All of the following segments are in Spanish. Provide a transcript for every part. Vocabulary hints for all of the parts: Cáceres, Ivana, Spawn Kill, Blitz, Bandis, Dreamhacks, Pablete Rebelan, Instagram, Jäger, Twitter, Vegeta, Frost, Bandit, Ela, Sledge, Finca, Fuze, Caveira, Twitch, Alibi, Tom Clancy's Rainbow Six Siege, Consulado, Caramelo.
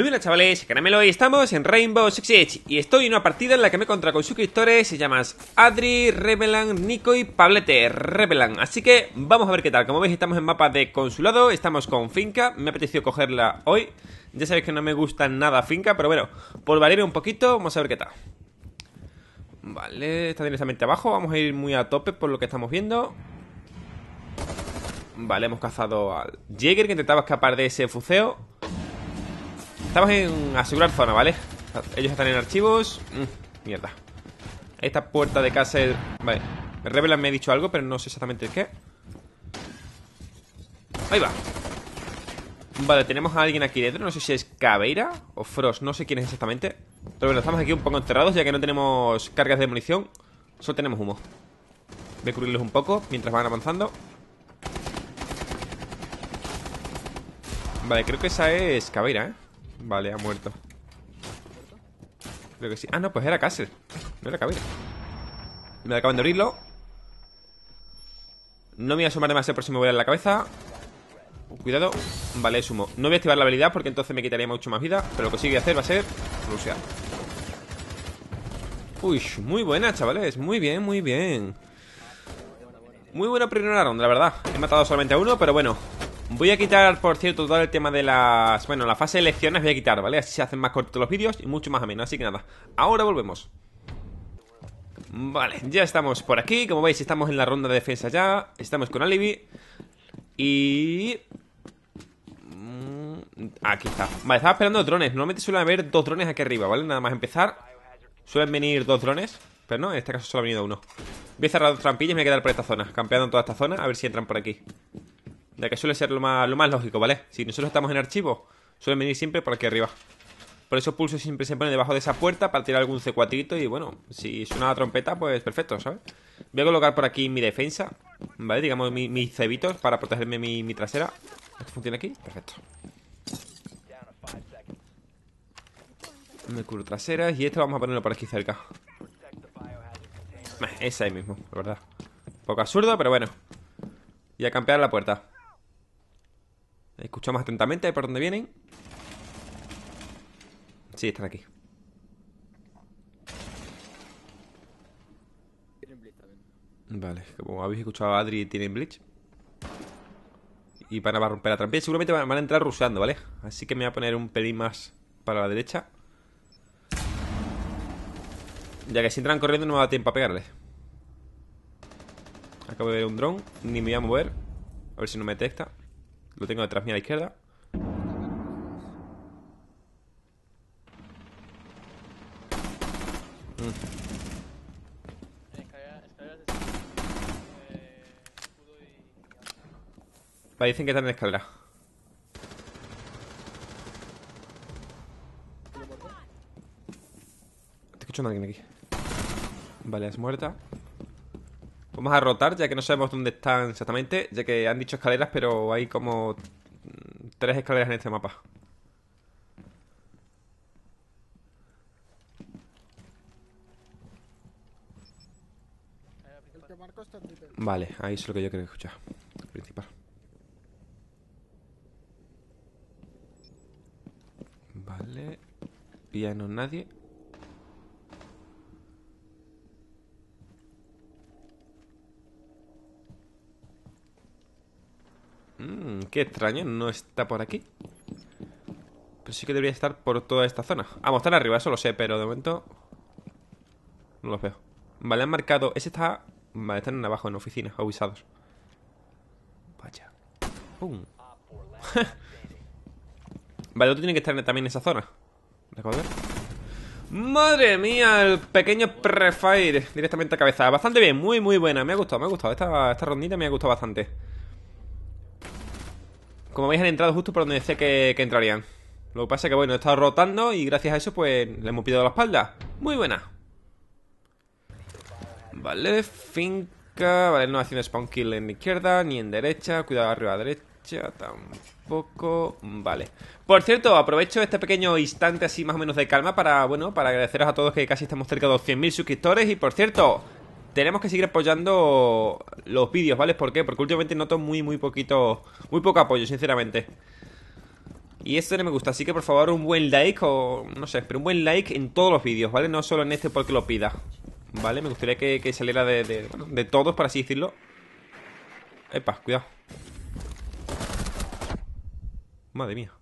Muy bien, chavales, Caramelo, y estamos en Rainbow Six Siege. Y estoy en una partida en la que me he encontrado con suscriptores. Se llaman Adri, Rebelan, Nico y Pablete Rebelan. Así que vamos a ver qué tal. Como veis, estamos en mapa de Consulado. Estamos con Finca. Me ha apetecido cogerla hoy. Ya sabéis que no me gusta nada Finca, pero bueno, por variar un poquito, vamos a ver qué tal. Vale, está directamente abajo. Vamos a ir muy a tope por lo que estamos viendo. Vale, hemos cazado al Jäger, que intentaba escapar de ese fuzeo. Estamos en asegurar zona, ¿vale? Ellos están en archivos. Mierda. Esta puerta de Cáceres. Vale, Revelan me ha dicho algo, pero no sé exactamente el qué. Ahí va. Vale, tenemos a alguien aquí dentro. No sé si es Caveira o Frost, no sé quién es exactamente. Pero bueno, estamos aquí un poco enterrados, ya que no tenemos cargas de munición. Solo tenemos humo. Voy a cubrirlos un poco mientras van avanzando. Vale, creo que esa es Caveira, ¿eh? Vale, ha muerto. Creo que sí. Ah, no, pues era Cáceres. No era Caveira. Me acaban de abrirlo. No me voy a asomar demasiado por si me voy a dar la cabeza. Cuidado. Vale, es humo. No voy a activar la habilidad porque entonces me quitaría mucho más vida. Pero lo que sí voy a hacer va a ser rusear. Uy, muy buena, chavales. Muy bien, muy bien. Muy buena primera ronda, la verdad. He matado solamente a uno, pero bueno. Voy a quitar, por cierto, todo el tema de las... Bueno, la fase de elecciones voy a quitar, ¿vale? Así se hacen más cortos los vídeos y mucho más ameno. Así que nada, ahora volvemos. Vale, ya estamos por aquí. Como veis, estamos en la ronda de defensa ya. Estamos con Alibi. Y... aquí está. Vale, estaba esperando drones. Normalmente suelen haber dos drones aquí arriba, ¿vale? Nada más empezar. Suelen venir dos drones. Pero no, en este caso solo ha venido uno. Voy a cerrar dos trampillas y me voy a quedar por esta zona. Campeando en toda esta zona, a ver si entran por aquí. Ya que suele ser lo más lógico, ¿vale? Si nosotros estamos en archivo, suelen venir siempre por aquí arriba. Por eso Pulso siempre se pone debajo de esa puerta para tirar algún C4. Y bueno, si suena la trompeta, pues perfecto, ¿sabes? Voy a colocar por aquí mi defensa, ¿vale? Digamos mis cebitos para protegerme mi trasera. ¿Esto funciona aquí? Perfecto. Me cubro traseras y esto vamos a ponerlo por aquí cerca. Es ahí mismo, la verdad. Un poco absurdo, pero bueno. Y a campear la puerta. Escuchamos atentamente por dónde vienen. Sí, están aquí. Vale, como habéis escuchado, Adri tienen Blitz. Y van a romper la trampilla. Seguramente van a entrar ruseando, ¿vale? Así que me voy a poner un pelín más para la derecha. Ya que si entran corriendo no me da tiempo a pegarles. Acabo de ver un dron. Ni me voy a mover. A ver si no me detecta. Lo tengo detrás mío a la izquierda. Vale, dicen que están en escalera. Te escucho a alguien aquí. Vale, es muerta. Vamos a rotar, ya que no sabemos dónde están exactamente. Ya que han dicho escaleras, pero hay como 3 escaleras en este mapa. Vale, ahí es lo que yo quería escuchar. El principal. Vale. Piano, nadie. Qué extraño, no está por aquí. Pero sí que debería estar por toda esta zona. Vamos, están arriba, eso lo sé, pero de momento no los veo. Vale, han marcado, ese está... Vale, están abajo en oficinas, avisados. Vaya. ¡Pum! Vale, el otro tiene que estar también en esa zona. ¿Recuerdas? ¡Madre mía! El pequeño prefire directamente a cabeza. Bastante bien, muy muy buena. Me ha gustado, me ha gustado. Esta rondita me ha gustado bastante. Como veis, han entrado justo por donde decía que entrarían. Lo que pasa es que, bueno, he estado rotando y gracias a eso, pues, le hemos pillado la espalda. Muy buena. Vale, Finca. Vale, no haciendo spawn kill en izquierda ni en derecha. Cuidado arriba a derecha. Tampoco. Vale. Por cierto, aprovecho este pequeño instante así más o menos de calma para, bueno, para agradeceros a todos que casi estamos cerca de los 100.000 suscriptores. Y por cierto... tenemos que seguir apoyando los vídeos, ¿vale? ¿Por qué? Porque últimamente noto muy poco apoyo, sinceramente. Y eso no me gusta, así que por favor un buen like o... no sé, pero un buen like en todos los vídeos, ¿vale? No solo en este porque lo pida, ¿vale? Me gustaría que saliera de todos, por así decirlo. Epa, cuidado. Madre mía.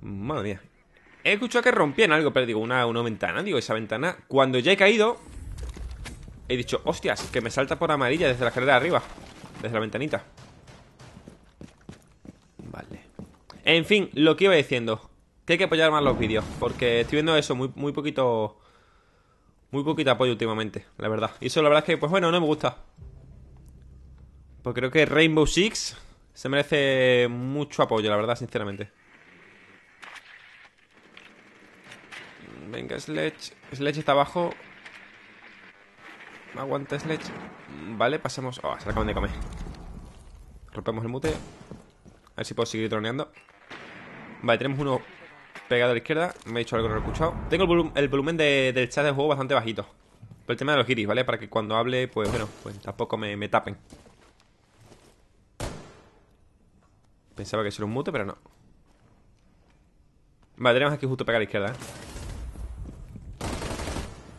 Madre mía. He escuchado que rompían algo, pero digo, una ventana. Digo, esa ventana, cuando ya he caído, he dicho, hostias, que me salta por amarilla desde la escalera de arriba, desde la ventanita. Vale. En fin, lo que iba diciendo, que hay que apoyar más los vídeos, porque estoy viendo eso, muy poquito apoyo últimamente, la verdad. Y eso la verdad es que, pues bueno, no me gusta, porque creo que Rainbow Six se merece mucho apoyo, la verdad, sinceramente. Venga, Sledge. Sledge está abajo. Aguanta, Sledge. Vale, pasamos. Oh, se la acaban de comer. Rompemos el mute. A ver si puedo seguir troneando. Vale, tenemos uno pegado a la izquierda. Me he hecho algo, no lo he escuchado. Tengo el volumen del chat del juego bastante bajito, pero el tema de los giris, ¿vale? Para que cuando hable, pues bueno, pues tampoco me tapen. Pensaba que eso era un mute, pero no. Vale, tenemos aquí justo pegar a la izquierda, ¿eh?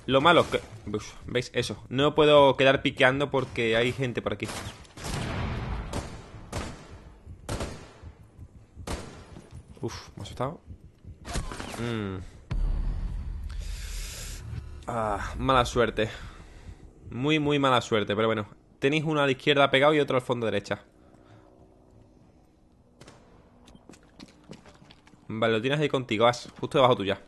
Lo malo es que... uf, ¿veis? Eso. No puedo quedar piqueando porque hay gente por aquí. Uf, me ha asustado. Ah, mala suerte. Muy, muy mala suerte. Pero bueno, tenéis uno a la izquierda pegado y otro al fondo derecha. Vale, lo tienes ahí contigo, As. Justo debajo tuya.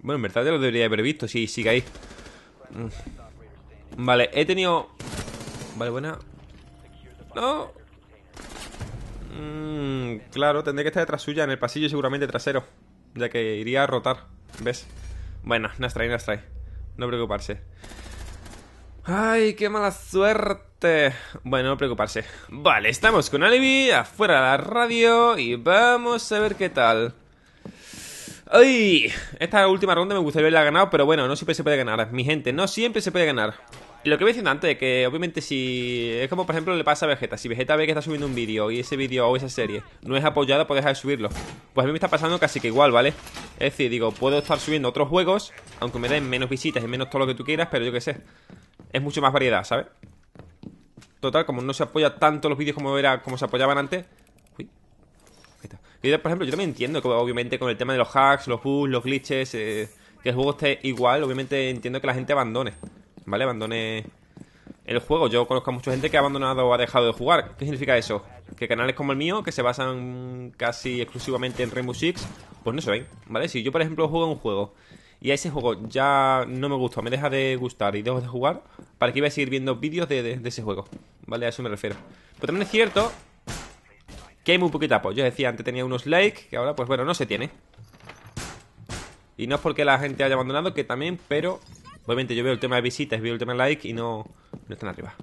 Bueno, en verdad te lo debería haber visto, si sigue ahí. Vale, he tenido... vale, buena. No. Claro, tendré que estar detrás suya, en el pasillo seguramente trasero, ya que iría a rotar, ¿ves? Bueno, no extrae. No preocuparse. Ay, qué mala suerte. Bueno, no preocuparse. Vale, estamos con Alibi, afuera de la radio, y vamos a ver qué tal. ¡Ay! Esta última ronda me gustaría haberla ganado, pero bueno, no siempre se puede ganar, mi gente, no siempre se puede ganar. Y lo que voy diciendo antes, que obviamente si... es como por ejemplo le pasa a Vegeta, si Vegeta ve que está subiendo un vídeo y ese vídeo o esa serie no es apoyada, pues deja de subirlo. Pues a mí me está pasando casi que igual, ¿vale? Es decir, digo, puedo estar subiendo otros juegos, aunque me den menos visitas y menos todo lo que tú quieras, pero yo qué sé, es mucho más variedad, ¿sabes? Total, como no se apoya tanto los vídeos como se apoyaban antes. Yo, por ejemplo, yo también entiendo que obviamente con el tema de los hacks, los bugs, los glitches, que el juego esté igual, obviamente entiendo que la gente abandone, ¿vale? Abandone el juego. Yo conozco a mucha gente que ha abandonado o ha dejado de jugar. ¿Qué significa eso? Que canales como el mío, que se basan casi exclusivamente en Rainbow Six, pues no se ven, ¿vale? Si yo, por ejemplo, juego un juego y a ese juego ya no me gusta, me deja de gustar y dejo de jugar, ¿para qué voy a seguir viendo vídeos de ese juego? ¿Vale? A eso me refiero. Pero también es cierto que hay muy poquito apoyo. Yo decía, antes tenía unos likes, que ahora, pues bueno, no se tiene. Y no es porque la gente haya abandonado, que también, pero... obviamente yo veo el tema de visitas, veo el tema de like y no están arriba.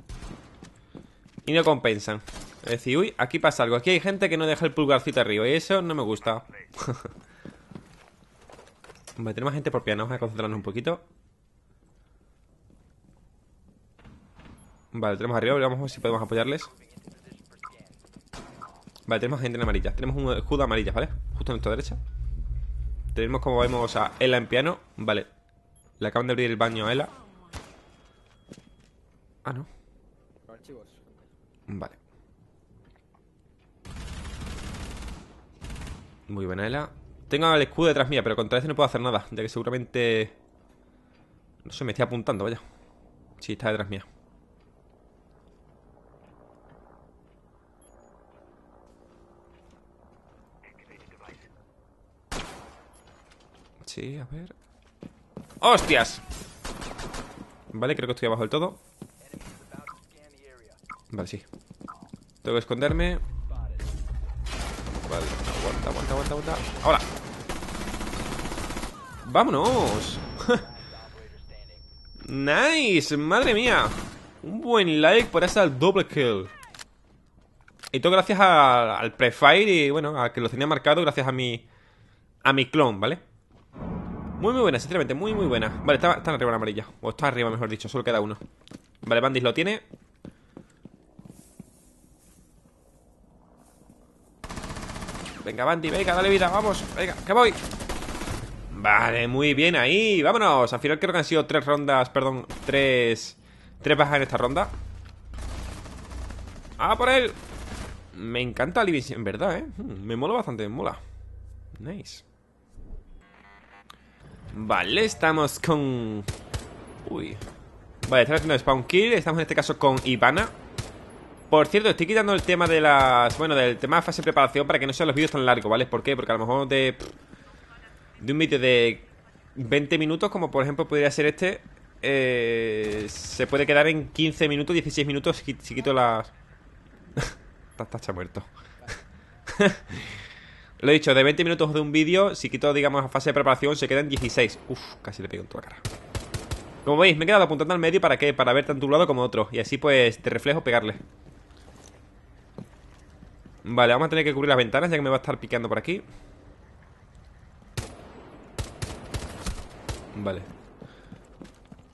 Y no compensan. Es decir, uy, aquí pasa algo. Aquí hay gente que no deja el pulgarcito arriba y eso no me gusta. Hombre, tenemos gente propia, ¿no? Vamos a concentrarnos un poquito. Vale, tenemos arriba, vamos a ver si podemos apoyarles. Vale, tenemos gente en amarilla. Tenemos un escudo amarilla, ¿vale? Justo a nuestra derecha. Tenemos, como vemos, a Ela en piano. Vale. Le acaban de abrir el baño a Ela. Ah, no. Vale. Muy buena Ela. Tengo el escudo detrás mía, pero contra ese no puedo hacer nada, ya que seguramente... no sé, me estoy apuntando, vaya. Sí, está detrás mía. Sí, a ver. ¡Hostias! Vale, creo que estoy abajo del todo. Vale, sí. Tengo que esconderme. Vale, aguanta. ¡Ahora! ¡Vámonos! ¡Nice! ¡Madre mía! Un buen like por esa doble kill. Y todo gracias al prefire y bueno, a que lo tenía marcado gracias a mi clon, ¿vale? Muy buena, sinceramente, muy buena. Vale, están arriba la amarilla. O está arriba, mejor dicho, solo queda uno. Vale, Bandis lo tiene. Venga, Bandi, venga, dale vida, vamos. Venga, que voy. Vale, muy bien ahí. Vámonos. Al final creo que han sido tres rondas, perdón, tres bajas en esta ronda. ¡Ah, por él! Me encanta Alibi, en verdad, ¿eh? Me mola bastante, me mola. Nice. Vale, estamos con... Uy. Vale, estamos haciendo spawn kill. Estamos en este caso con Ivana. Por cierto, estoy quitando el tema de las... Bueno, del tema de fase de preparación para que no sean los vídeos tan largos, ¿vale? ¿Por qué? Porque a lo mejor de un vídeo de 20 minutos, como por ejemplo podría ser este, se puede quedar en 15 minutos, 16 minutos si quito las... Tacha muerto. Lo he dicho, de 20 minutos de un vídeo, si quito, digamos, la fase de preparación, se quedan 16. Uf, casi le pego en toda la cara. Como veis, me he quedado apuntando al medio. ¿Para qué? Para ver tanto un lado como otro. Y así, pues, de reflejo pegarle. Vale, vamos a tener que cubrir las ventanas, ya que me va a estar picando por aquí. Vale.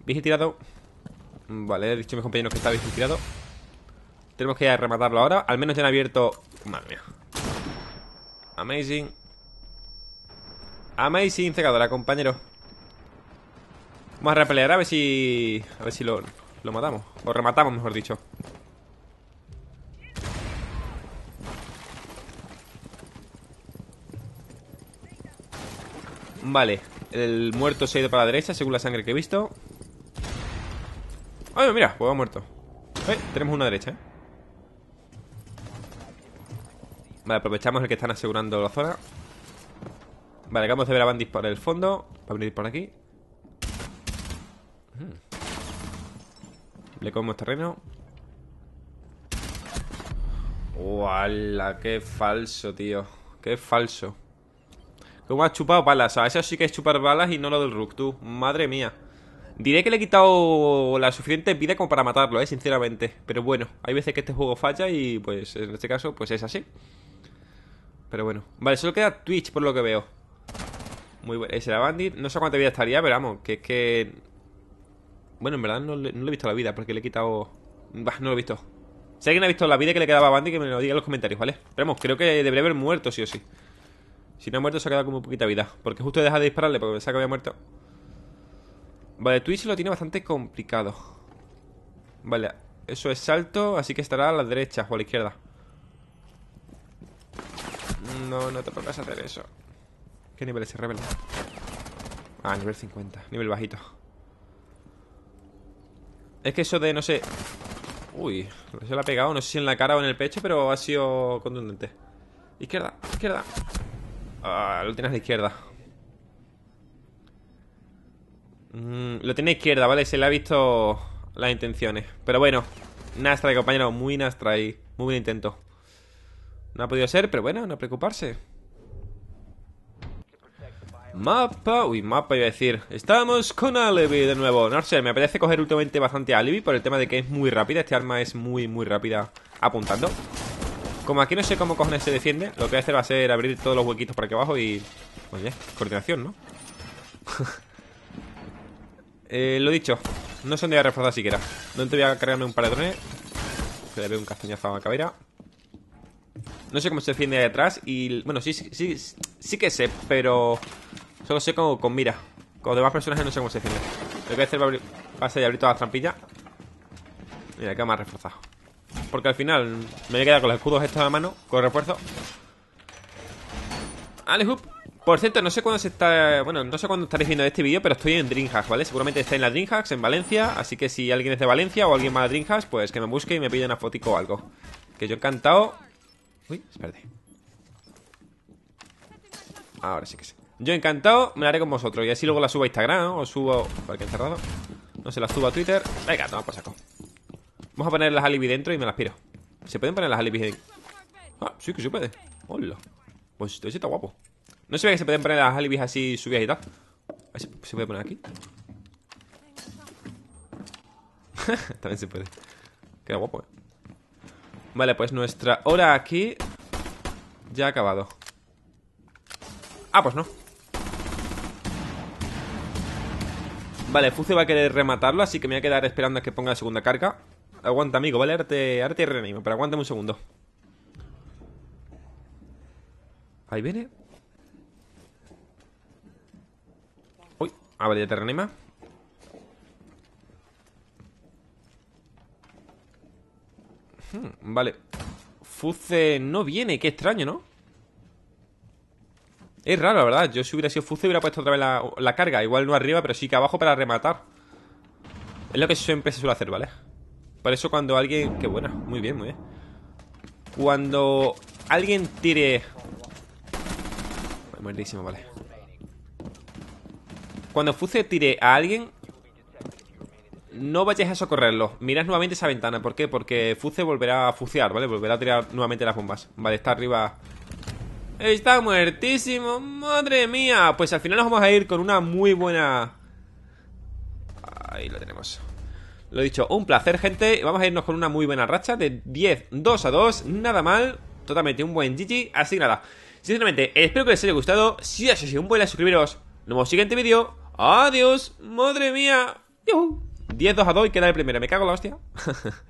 Vigil tirado. Vale, he dicho a mis compañeros que está vigil tirado. Tenemos que rematarlo ahora. Al menos ya han abierto... Madre mía. Amazing. Amazing secadora, compañero. Vamos a repelear a ver si... A ver si lo matamos. O rematamos, mejor dicho. Vale. El muerto se ha ido para la derecha, según la sangre que he visto. ¡Ay, mira! Pues ha muerto. Tenemos una derecha, ¿eh? Vale, aprovechamos el que están asegurando la zona. Vale, acabamos de ver a Bandis por el fondo. Va a venir por aquí. Le comemos terreno. ¡Uala! ¡Qué falso, tío! ¡Qué falso! ¿Cómo has chupado balas? O sea, eso sí que es chupar balas y no lo del Rook, tú. Madre mía. Diré que le he quitado la suficiente vida como para matarlo, sinceramente. Pero bueno, hay veces que este juego falla y pues en este caso pues es así. Pero bueno. Vale, solo queda Twitch por lo que veo. Muy bueno. Ese era Bandit. No sé cuánta vida estaría, pero vamos, que es que... Bueno, en verdad no le he visto la vida porque le he quitado... Bah, no lo he visto. Si alguien ha visto la vida que le quedaba a Bandit, que me lo diga en los comentarios, ¿vale? Pero vamos, creo que debería haber muerto sí o sí. Si no ha muerto se ha quedado como poquita vida. Porque justo he dejado de dispararle porque pensaba que había muerto. Vale, Twitch lo tiene bastante complicado. Vale, eso es salto. Así que estará a la derecha o a la izquierda. No, no te pongas a hacer eso. ¿Qué nivel es el rebelde? Ah, nivel 50, nivel bajito. Es que eso de, no sé. Uy, se la ha pegado, no sé si en la cara o en el pecho, pero ha sido contundente. Izquierda, izquierda. Ah, lo tienes a la izquierda. Lo tiene a la izquierda, ¿vale? Se le ha visto las intenciones. Pero bueno, Nastra, compañero. Muy Nastra ahí, muy buen intento. No ha podido ser, pero bueno, no preocuparse. Mapa, uy, mapa iba a decir. Estamos con Alibi de nuevo. No sé, me apetece coger últimamente bastante Alibi por el tema de que es muy rápida, este arma es muy rápida apuntando. Como aquí no sé cómo cojones se defiende, lo que voy a hacer va a ser abrir todos los huequitos por aquí abajo y... Pues ya, coordinación, ¿no? Lo dicho, no sé dónde voy a reforzar siquiera. ¿Dónde voy a cargarme un par de drones? Que le veo un castañazo a Caveira. No sé cómo se defiende ahí atrás y... Bueno, sí que sé, pero... Solo sé cómo con mira. Con demás personajes no sé cómo se defiende. Lo que voy a hacer va a ser abrir todas las trampillas. Mira, acá me ha reforzado. Porque al final me voy a quedar con los escudos estos a la mano, con refuerzo. Alejup. Por cierto, no sé cuándo se está... Bueno, no sé cuándo estaréis viendo este vídeo, pero estoy en Dreamhacks, ¿vale? Seguramente está en la Dreamhacks, en Valencia. Así que si alguien es de Valencia o alguien va a Dreamhacks, pues que me busque y me pida una fotico o algo. Que yo encantado... Uy, espérate. Ahora sí que sí. Yo encantado me la haré con vosotros. Y así luego la subo a Instagram, ¿no? O subo... Cualquier cerrado. No se la subo a Twitter. Venga, toma por saco. Vamos a poner las Alibi dentro y me las piro. ¿Se pueden poner las Alibi dentro? Ah, sí que se puede. Hola. Pues esto está guapo. No se ve que se pueden poner las Alibi así subidas y tal. A ver si se puede poner aquí. También se puede. Queda guapo, ¿eh? Vale, pues nuestra hora aquí ya ha acabado. Ah, pues no. Vale, Fuze va a querer rematarlo, así que me voy a quedar esperando a que ponga la segunda carga. Aguanta, amigo, ¿vale? Ahora te reanimo, pero aguántame un segundo. Ahí viene. Uy, ah, vale, ya te reanima. Vale. Fuze no viene, qué extraño, ¿no? Es raro, la verdad. Yo si hubiera sido Fuze hubiera puesto otra vez la carga. Igual no arriba, pero sí que abajo para rematar. Es lo que siempre se suele hacer, ¿vale? Por eso cuando alguien... Qué buena, muy bien, muy bien. Cuando alguien tire... Buenísimo, vale. Cuando Fuze tire a alguien, no vayáis a socorrerlo. Mirad nuevamente esa ventana. ¿Por qué? Porque Fuze volverá a fucear, ¿vale? Volverá a tirar nuevamente las bombas. Vale, está arriba. Está muertísimo. Madre mía. Pues al final nos vamos a ir con una muy buena... Ahí lo tenemos. Lo dicho, un placer, gente. Vamos a irnos con una muy buena racha de 10, 2 a 2. Nada mal. Totalmente un buen GG. Así que nada. Sinceramente, espero que les haya gustado. Si ha sido un buen like, suscribiros. Nos vemos en el siguiente vídeo. Adiós. Madre mía. ¡Yuhu! 10-2 a 2 y queda el primero. Me cago en la hostia.